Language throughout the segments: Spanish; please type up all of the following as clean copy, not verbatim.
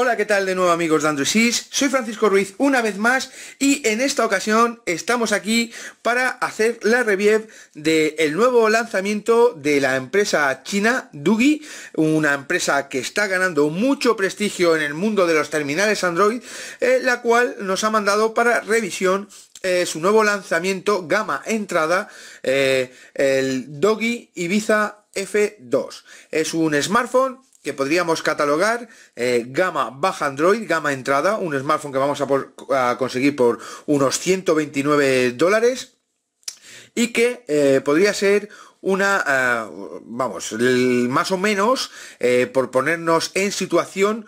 Hola, ¿qué tal de nuevo amigos de Androidsis? Soy Francisco Ruiz una vez más y en esta ocasión estamos aquí para hacer la review del nuevo lanzamiento de la empresa china Doogee, una empresa que está ganando mucho prestigio en el mundo de los terminales Android, la cual nos ha mandado para revisión su nuevo lanzamiento gama entrada, el Doogee Ibiza F2. Es un smartphone que podríamos catalogar gama baja Android, gama entrada, un smartphone que vamos a conseguir por unos $129 y que podría ser una, vamos, más o menos, por ponernos en situación,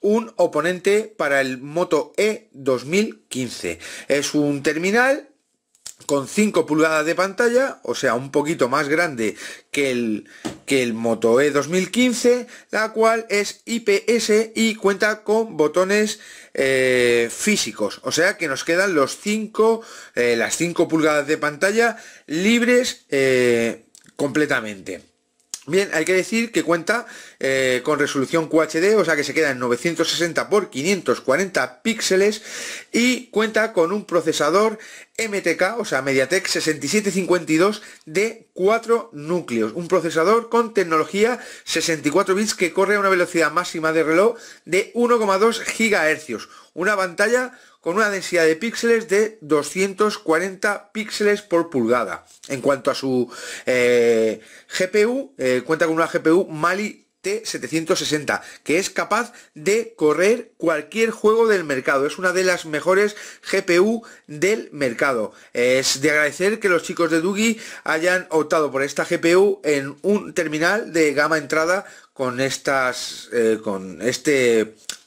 un oponente para el Moto E 2015. Es un terminal con 5 pulgadas de pantalla, o sea, un poquito más grande que el Moto E 2015, la cual es IPS y cuenta con botones físicos, o sea que nos quedan los las 5 pulgadas de pantalla libres completamente. Bien, hay que decir que cuenta con resolución QHD, o sea que se queda en 960 x 540 píxeles y cuenta con un procesador MTK, o sea MediaTek 6752 de 4 núcleos. Un procesador con tecnología 64 bits que corre a una velocidad máxima de reloj de 1,2 GHz. Una pantalla con una densidad de píxeles de 240 píxeles por pulgada. En cuanto a su GPU, cuenta con una GPU Mali T760, que es capaz de correr cualquier juego del mercado. Es una de las mejores GPU del mercado. Es de agradecer que los chicos de Doogee hayan optado por esta GPU en un terminal de gama entrada con este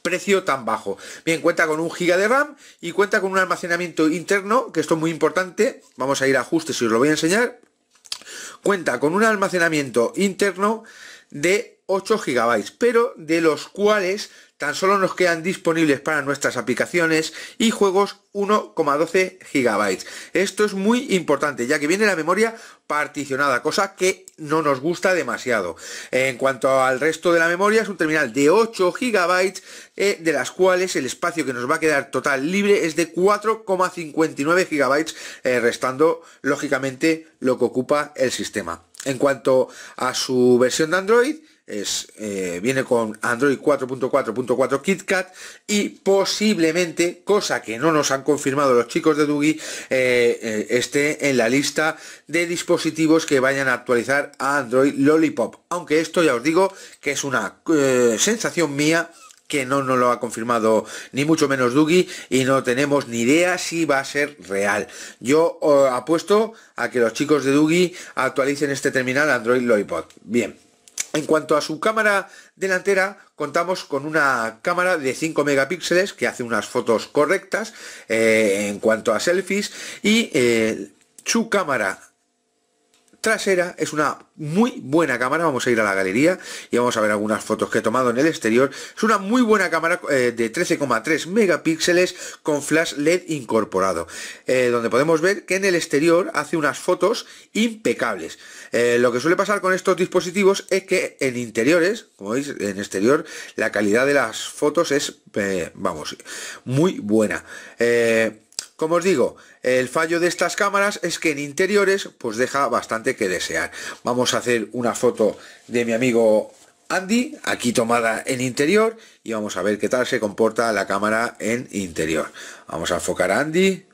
precio tan bajo. Bien, cuenta con 1 GB de RAM y cuenta con un almacenamiento interno, que esto es muy importante, vamos a ir a ajustes y os lo voy a enseñar. Cuenta con un almacenamiento interno de 8 GB, pero de los cuales tan solo nos quedan disponibles para nuestras aplicaciones y juegos 1,12 GB. Esto es muy importante, ya que viene la memoria particionada, cosa que no nos gusta demasiado. En cuanto al resto de la memoria, es un terminal de 8 GB, de las cuales el espacio que nos va a quedar total libre es de 4,59 GB, restando lógicamente lo que ocupa el sistema. En cuanto a su versión de Android, viene con Android 4.4.4 KitKat y posiblemente, cosa que no nos han confirmado los chicos de Doogee, esté en la lista de dispositivos que vayan a actualizar a Android Lollipop, aunque esto ya os digo que es una sensación mía, que no nos lo ha confirmado ni mucho menos Doogee y no tenemos ni idea si va a ser real. Yo apuesto a que los chicos de Doogee actualicen este terminal Android Lollipop. Bien. En cuanto a su cámara delantera, contamos con una cámara de 5 megapíxeles que hace unas fotos correctas en cuanto a selfies, y su cámara trasera es una muy buena cámara. Vamos a ir a la galería y vamos a ver algunas fotos que he tomado en el exterior. Es una muy buena cámara de 13,3 megapíxeles con flash LED incorporado, donde podemos ver que en el exterior hace unas fotos impecables. Lo que suele pasar con estos dispositivos es que en interiores, como veis, en exterior la calidad de las fotos es vamos, muy buena. Como os digo, el fallo de estas cámaras es que en interiores pues deja bastante que desear. Vamos a hacer una foto de mi amigo Andy, aquí tomada en interior, y vamos a ver qué tal se comporta la cámara en interior. Vamos a enfocar a Andy.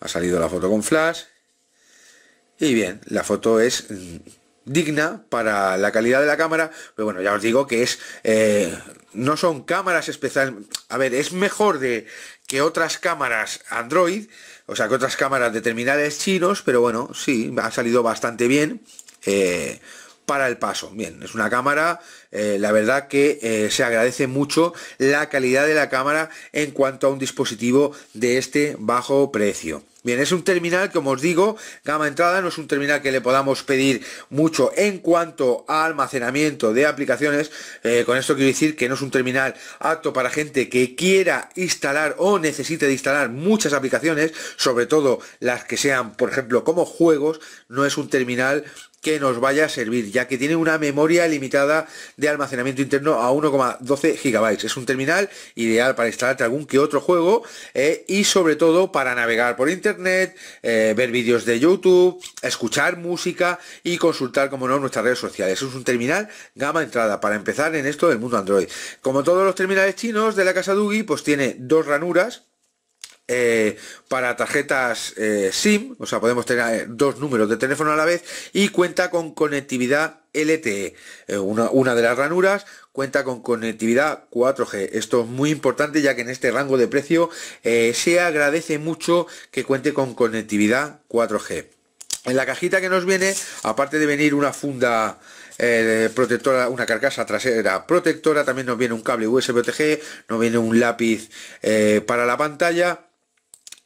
Ha salido la foto con flash. Y bien, la foto es digna para la calidad de la cámara, pero bueno, ya os digo que es no son cámaras especiales. A ver, es mejor que otras cámaras Android, o sea, que otras cámaras de terminales chinos, pero bueno, sí, ha salido bastante bien para el paso. Bien, es una cámara, la verdad que se agradece mucho la calidad de la cámara en cuanto a un dispositivo de este bajo precio. Bien, es un terminal, como os digo, gama entrada, no es un terminal que le podamos pedir mucho en cuanto a almacenamiento de aplicaciones. Con esto quiero decir que no es un terminal apto para gente que quiera instalar o necesite de instalar muchas aplicaciones, sobre todo las que sean, por ejemplo, como juegos. No es un terminal que nos vaya a servir, ya que tiene una memoria limitada de almacenamiento interno a 1,12 GB. Es un terminal ideal para instalarte algún que otro juego y sobre todo para navegar por internet, ver vídeos de YouTube, escuchar música y consultar, como no, nuestras redes sociales. Es un terminal gama entrada para empezar en esto del mundo Android. Como todos los terminales chinos de la casa Doogee, pues tiene dos ranuras para tarjetas SIM, o sea, podemos tener dos números de teléfono a la vez, y cuenta con conectividad LTE. Una de las ranuras cuenta con conectividad 4G. Esto es muy importante, ya que en este rango de precio se agradece mucho que cuente con conectividad 4G. En la cajita que nos viene, aparte de venir una funda protectora, una carcasa trasera protectora, también nos viene un cable USB OTG, nos viene un lápiz para la pantalla.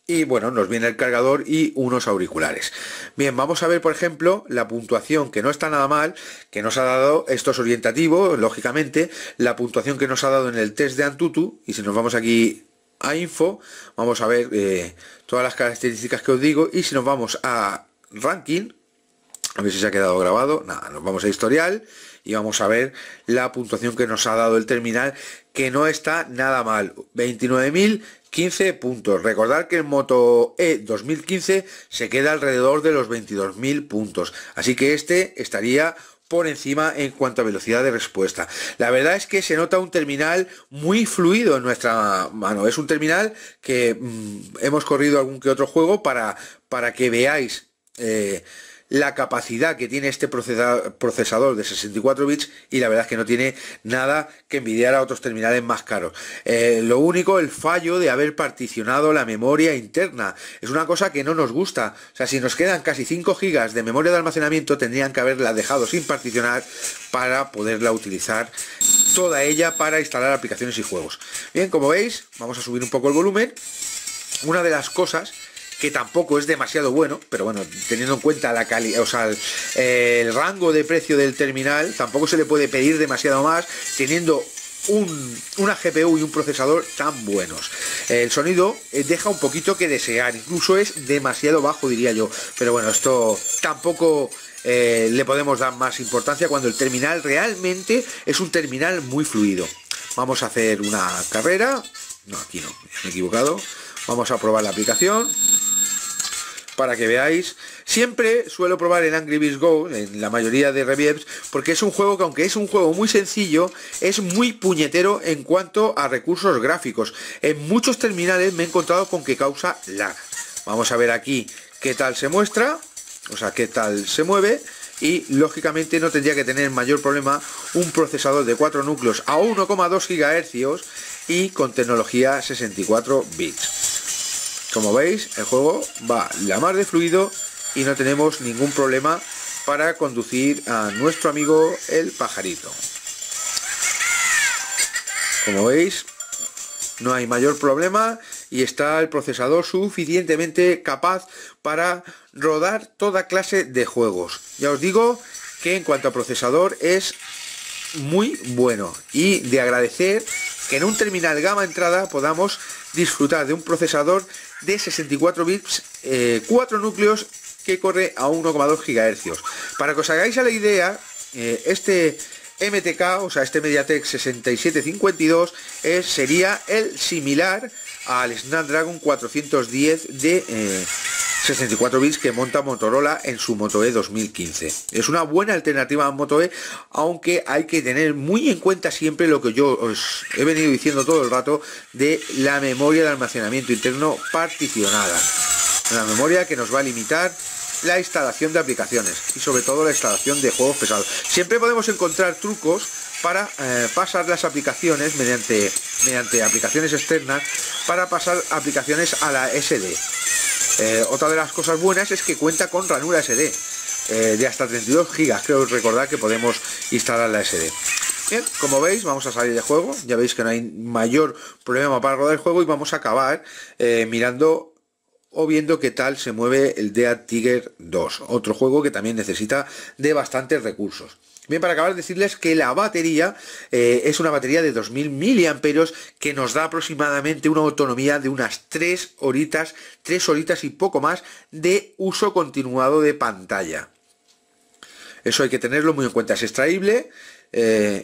Y bueno, nos viene el cargador y unos auriculares. Bien, vamos a ver por ejemplo la puntuación, que no está nada mal, que nos ha dado, esto es orientativo, lógicamente, la puntuación que nos ha dado en el test de Antutu. Y si nos vamos aquí a info, vamos a ver todas las características que os digo. Y si nos vamos a ranking, a ver si se ha quedado grabado, nada, nos vamos a historial y vamos a ver la puntuación que nos ha dado el terminal, que no está nada mal, 29.015 puntos. Recordad que el Moto E 2015 se queda alrededor de los 22.000 puntos, así que este estaría por encima en cuanto a velocidad de respuesta. La verdad es que se nota un terminal muy fluido en nuestra mano. Es un terminal que hemos corrido algún que otro juego para que veáis la capacidad que tiene este procesador de 64 bits, y la verdad es que no tiene nada que envidiar a otros terminales más caros. Lo único, el fallo de haber particionado la memoria interna. Es una cosa que no nos gusta. O sea, si nos quedan casi 5 GB de memoria de almacenamiento, tendrían que haberla dejado sin particionar para poderla utilizar toda ella para instalar aplicaciones y juegos. Bien, como veis, vamos a subir un poco el volumen. Una de las cosas que tampoco es demasiado bueno, pero bueno, teniendo en cuenta la calidad, o sea, el rango de precio del terminal, tampoco se le puede pedir demasiado más, teniendo una GPU y un procesador tan buenos. El sonido deja un poquito que desear, incluso es demasiado bajo, diría yo, pero bueno, esto tampoco le podemos dar más importancia cuando el terminal realmente es un terminal muy fluido. Vamos a hacer una carrera. No, aquí no, me he equivocado. Vamos a probar la aplicación para que veáis. Siempre suelo probar el Angry Birds Go en la mayoría de reviews, porque es un juego que, aunque es un juego muy sencillo, es muy puñetero en cuanto a recursos gráficos. En muchos terminales me he encontrado con que causa lag. Vamos a ver aquí qué tal se muestra, o sea, qué tal se mueve. Y lógicamente no tendría que tener mayor problema un procesador de 4 núcleos a 1,2 GHz y con tecnología 64 bits. Como veis, el juego va la mar de fluido y no tenemos ningún problema para conducir a nuestro amigo el pajarito. Como veis, no hay mayor problema y está el procesador suficientemente capaz para rodar toda clase de juegos. Ya os digo que en cuanto a procesador es muy bueno, y de agradecer que en un terminal gama entrada podamos disfrutar de un procesador de 64 bits, 4 núcleos que corre a 1,2 GHz. Para que os hagáis a la idea, este MTK, o sea, este MediaTek 6752 sería el similar al Snapdragon 410 de 64 bits que monta Motorola en su Moto E 2015. Es una buena alternativa a Moto E, aunque hay que tener muy en cuenta siempre lo que yo os he venido diciendo todo el rato de la memoria de almacenamiento interno particionada. Una memoria que nos va a limitar la instalación de aplicaciones y sobre todo la instalación de juegos pesados. Siempre podemos encontrar trucos para pasar las aplicaciones mediante aplicaciones externas, para pasar aplicaciones a la SD. Otra de las cosas buenas es que cuenta con ranura SD de hasta 32 GB, creo recordar que podemos instalar la SD. Bien, como veis, vamos a salir de juego, ya veis que no hay mayor problema para rodar el juego, y vamos a acabar mirando o viendo qué tal se mueve el Dead Trigger 2, otro juego que también necesita de bastantes recursos. Bien, para acabar, decirles que la batería es una batería de 2000 mAh que nos da aproximadamente una autonomía de unas 3 horitas y poco más de uso continuado de pantalla. Eso hay que tenerlo muy en cuenta, es extraíble.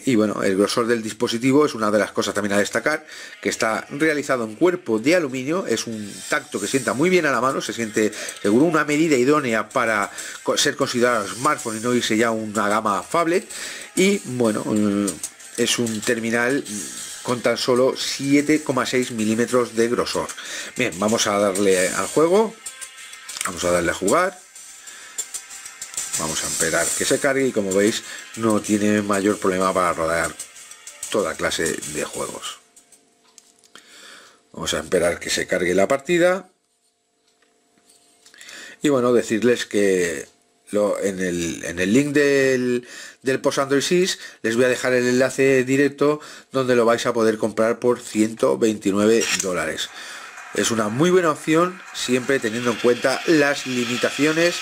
Y bueno, el grosor del dispositivo es una de las cosas también a destacar, que está realizado en cuerpo de aluminio. Es un tacto que sienta muy bien a la mano, se siente seguro, una medida idónea para ser considerado smartphone y no irse ya una gama phablet. Y bueno, es un terminal con tan solo 7,6 milímetros de grosor. Bien, vamos a darle al juego, vamos a darle a jugar. Vamos a esperar que se cargue y, como veis, no tiene mayor problema para rodar toda clase de juegos. Vamos a esperar que se cargue la partida. Y bueno, decirles que en el link del post Androidsis les voy a dejar el enlace directo donde lo vais a poder comprar por $129. Es una muy buena opción, siempre teniendo en cuenta las limitaciones,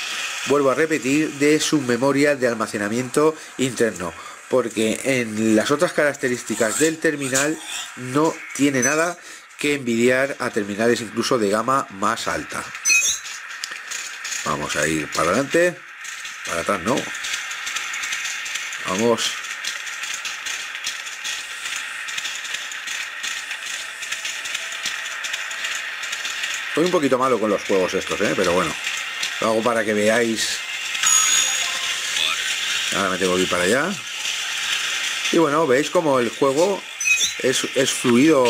vuelvo a repetir, de su memoria de almacenamiento interno, porque en las otras características del terminal no tiene nada que envidiar a terminales incluso de gama más alta. Vamos a ir para adelante, para atrás no. Vamos. Soy un poquito malo con los juegos estos, pero bueno, lo hago para que veáis. Ahora me tengo que ir para allá. Y bueno, veis como el juego es fluido.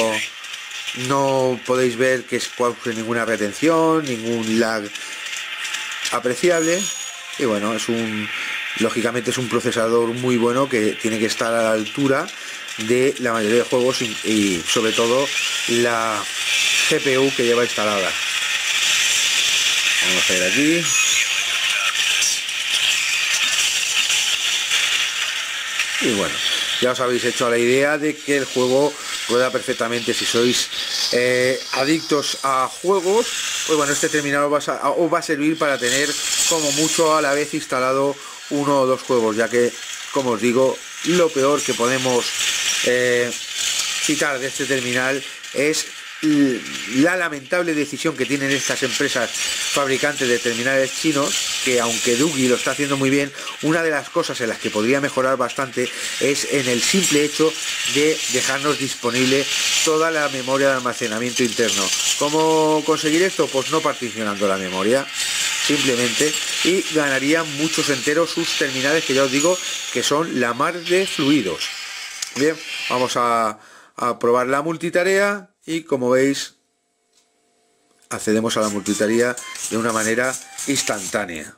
No podéis ver que cause ninguna retención, ningún lag apreciable. Y bueno, lógicamente es un procesador muy bueno, que tiene que estar a la altura de la mayoría de juegos y sobre todo la GPU que lleva instalada. Vamos a ir aquí. Y bueno, ya os habéis hecho a la idea de que el juego rueda perfectamente. Si sois adictos a juegos, pues bueno, este terminal os va a servir para tener como mucho a la vez instalado uno o dos juegos, ya que, como os digo, lo peor que podemos citar de este terminal es la lamentable decisión que tienen estas empresas fabricantes de terminales chinos, que aunque Doogee lo está haciendo muy bien, una de las cosas en las que podría mejorar bastante es en el simple hecho de dejarnos disponible toda la memoria de almacenamiento interno. ¿Cómo conseguir esto? Pues no particionando la memoria, simplemente, y ganarían muchos enteros sus terminales, que ya os digo que son la mar de fluidos. Bien, vamos a probar la multitarea. Y como veis, accedemos a la multitarea de una manera instantánea.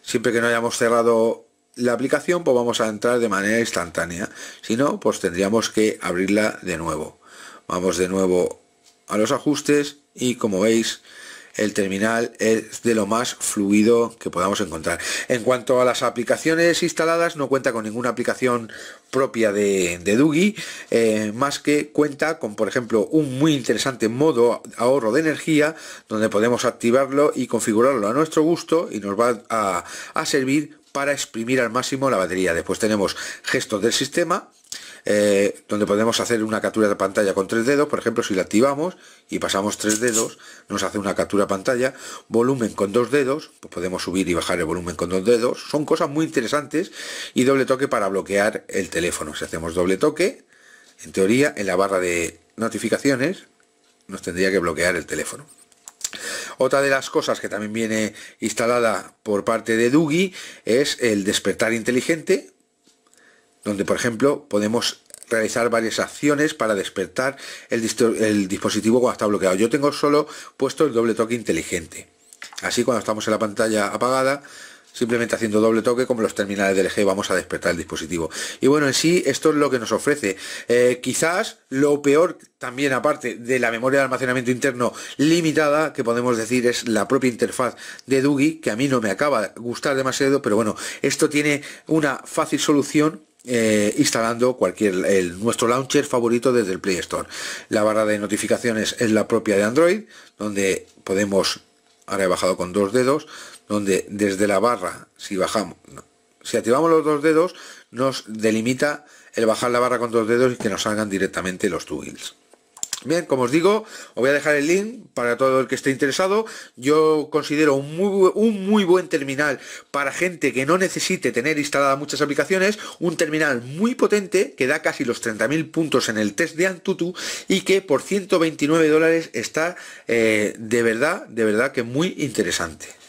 Siempre que no hayamos cerrado la aplicación, pues vamos a entrar de manera instantánea. Si no, pues tendríamos que abrirla de nuevo. Vamos de nuevo a los ajustes y, como veis, el terminal es de lo más fluido que podamos encontrar. En cuanto a las aplicaciones instaladas, no cuenta con ninguna aplicación propia de Doogee, más que cuenta con, por ejemplo, un muy interesante modo ahorro de energía, donde podemos activarlo y configurarlo a nuestro gusto, y nos va a servir para exprimir al máximo la batería. Después tenemos gestos del sistema, donde podemos hacer una captura de pantalla con 3 dedos, por ejemplo. Si la activamos y pasamos 3 dedos, nos hace una captura de pantalla. Volumen con 2 dedos, pues podemos subir y bajar el volumen con 2 dedos. Son cosas muy interesantes. Y doble toque para bloquear el teléfono. Si hacemos doble toque, en teoría, en la barra de notificaciones nos tendría que bloquear el teléfono. Otra de las cosas que también viene instalada por parte de Doogee es el despertar inteligente, donde, por ejemplo, podemos realizar varias acciones para despertar el dispositivo cuando está bloqueado. Yo tengo solo puesto el doble toque inteligente. Así, cuando estamos en la pantalla apagada, simplemente haciendo doble toque, como los terminales de LG, vamos a despertar el dispositivo. Y bueno, en sí, esto es lo que nos ofrece. Quizás lo peor, también aparte de la memoria de almacenamiento interno limitada, que podemos decir, es la propia interfaz de Doogee, que a mí no me acaba de gustar demasiado, pero bueno, esto tiene una fácil solución. Instalando nuestro launcher favorito desde el Play Store. La barra de notificaciones es la propia de Android, donde podemos, ahora he bajado con 2 dedos, donde desde la barra, si activamos los 2 dedos, nos delimita el bajar la barra con 2 dedos y que nos salgan directamente los toggles. Bien, como os digo, os voy a dejar el link para todo el que esté interesado. Yo considero un muy buen terminal para gente que no necesite tener instaladas muchas aplicaciones, un terminal muy potente que da casi los 30.000 puntos en el test de Antutu y que por $129 está de verdad que muy interesante.